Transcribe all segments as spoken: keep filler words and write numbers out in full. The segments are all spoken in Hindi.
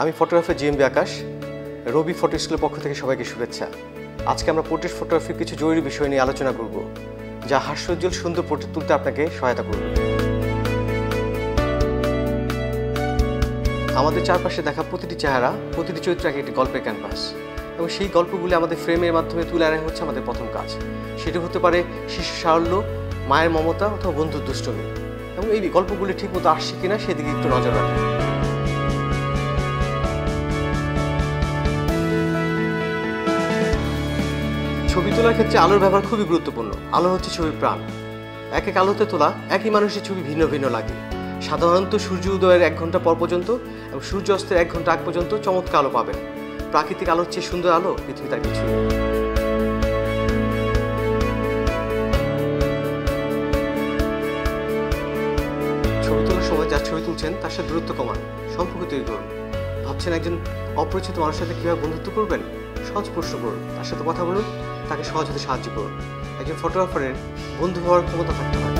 आमी photographer GMB Akash Ravi photo school पक्ष थेके सबाइके शुभेच्छा। आज के आमरा पोर्ट्रेट फोटोग्राफिर किछु जरूरी विषय निये आलोचना करब जा हास्योज्ज्वल सुंदर पोर्ट्रेट तुलते आपनाके सहायता करबे। आमादेर चारपाशे देखा प्रतिटी चेहरा प्रतिटी चरित्र एक गल्पेर क्यानभास एबं सेई गल्पगुली आमादेर फ्रेमेर माध्यमे तुले आना हच्छे आमादेर प्रथम काज। सेटा होते पारे शिशुर सारल्य मायेर ममता अथवा बन्धुर दुष्टमी एबं एई गल्पगुली ठीकमतो आसछे किना सेदिके एकटु नजर राखुन। छवि तोलार क्षेत्र में आलोर व्यवहार खूब गुरुत्वपूर्ण। आलो हच्छे छबिर प्राण। एक एक आलोते तोला एक ही मानुषेर छवि भिन्न भिन्न लागे। साधारणत सूर्य उदयेर एक घंटा पर पर्यन्त एबं सूर्य अस्तेर एक घंटा आग पर्यन्त चमत्कार आलो पाबेन। प्राकृतिक आलोर चेये सुंदर आलो पृथिबीते आर किछु ना। छवि तोलार समय जार छवि तुलछेन तार साथे दूरत्व कमान, सम्पर्क तैरि करুন। भाबछेन एकজন अपरिचित मानुषेर साथे किভাবে बন্ধুত্ব करবেন? सहज प्रश्न करুন, तार साथे कथा बोलুন, ताके सहज होते साहाय्य करुन। एकजन फोटोग्राफारेर बंधु हওয়ার क्षमता থাকতে হবে।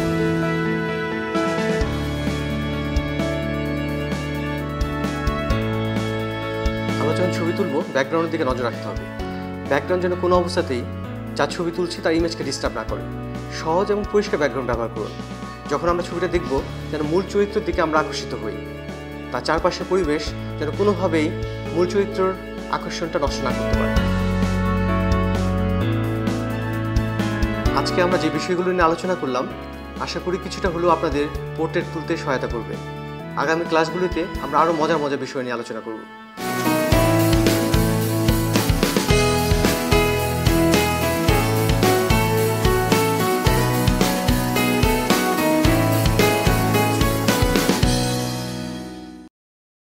আমরা যখন ছবি তুলবো ব্যাকগ্রাউন্ডের দিকে নজর রাখতে হবে। ব্যাকগ্রাউন্ড যেন কোনো অবস্থাতেই যা ছবি তুলছি তার ইমেজকে ডিস্টার্ব না করে। সহজ এবং পরিষ্কার ব্যাকগ্রাউন্ড ব্যবহার করুন। যখন আমরা ছবিটা দেখব যেন মূল চরিত্রের দিকে আমরা আকর্ষিত হই। তার চারপাশের পরিবেশ যেন কোনোভাবেই মূল চরিত্রের আকর্ষণটা নষ্ট না করতে পারে। आज के आमरा जे विषयगुलो निये आलोचना करलाम आशा करी किछुटा हलेओ आपनादेर पोर्ट्रेट तुलते सहायता करबे। आगामी क्लासगुलोते आमरा आरो मजार मजार विषय निये आलोचना करब।